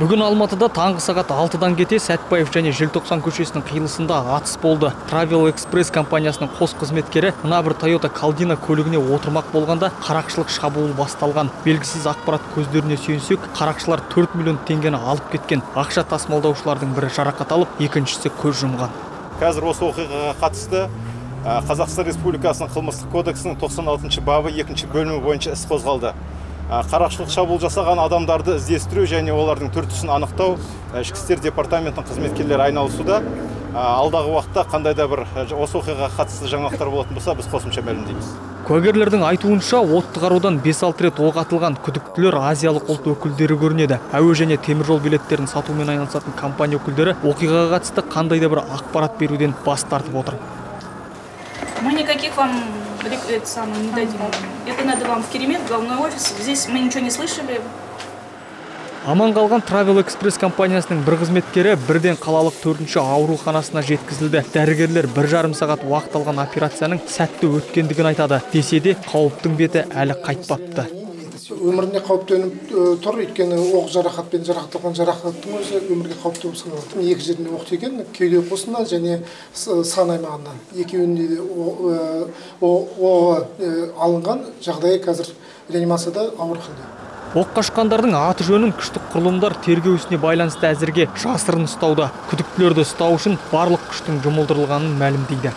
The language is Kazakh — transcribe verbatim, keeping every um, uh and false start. Bugün Almatıda tangı saat altıdan kete Sätpayev және Jeltoqsan көшесінің қиылысында атыс болды. Travel Express компаниясының қос қызметкері мына бір Toyota Caldina көлігіне отырмақ болғанда қарақшылық шабуыл басталған. Белгісіз ақпарат көздеріне сүйенсек, қарақшылар төрт миллион теңгені алып кеткен. Ақша тасымалдаушылардың бірі жарақат алып, екіншісі көз жұмған. Қазір осы оқиғаға қатысты Қазақстан Республикасының қылмыстық кодексінің тоқсан алтыншы бабы екінші бөлімі бойынша іс қозғалды. Қарақшылық шабуыл жасаған адамдарды іздестіру және олардың түр-түсін анықтау ішкі істер департаментінің қызметкерлері айналысуда. Алдағы уақытта қандай да бір осы оқиғаға қатысты жаңалықтар болатын болса, біз қосымша мәлімдейміз. Куәгерлердің айтуынша, отты қарудан бес алты рет оқ атылған күдіктілер азиялық ұлт өкілдері көрінеді. Әуе және теміржол билеттерін сатумен айналысатын компания өкілдері оқиғаға қатысты қандай да бір ақпарат беруден бас тартып отыр. Мы никаких вам это самое не дадим. Это надо вам в Керемет, в головной офис. Здесь мы ничего не слышали. Аман қалған Travel Express компаниясының бір қызметкері бірден қалалық төртінші ауруханасына жеткізілді. Дәрігерлер бір жарым сағат уақыт алған операцияның сәтті өткендігін айтады. Десе де қауіптің беті әлі қайтпапты. Өміріне қауіп төніп тұр, өйткені оқ жарақатпен жарақатталған жарақаттың өзі өмірге қауіп төніп саналады. Екі жеріне оқ тиген, кеуде қосынан және сан аймағынан. Екеуінде де оқ алынған жағдайы қазір реанимацияда ауыр халде. Оқ қашқандардың аты жөнін күштік құрылымдар тергеу ісіне байланысты әзірге жасырын ұстауда. Күдіктілерді ұстау үшін барлық күштің жұмылдырылғанын мәлімдейді.